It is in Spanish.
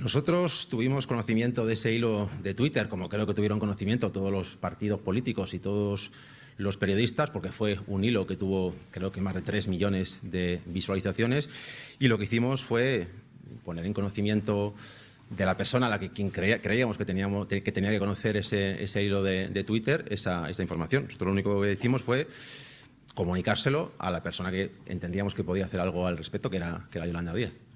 Nosotros tuvimos conocimiento de ese hilo de Twitter, como creo que tuvieron conocimiento todos los partidos políticos y todos los periodistas, porque fue un hilo que tuvo creo que más de 3 millones de visualizaciones, y lo que hicimos fue poner en conocimiento de la persona a la que creíamos que tenía que conocer ese hilo de Twitter, esa información. Nosotros lo único que hicimos fue comunicárselo a la persona que entendíamos que podía hacer algo al respecto, que era Yolanda Díaz.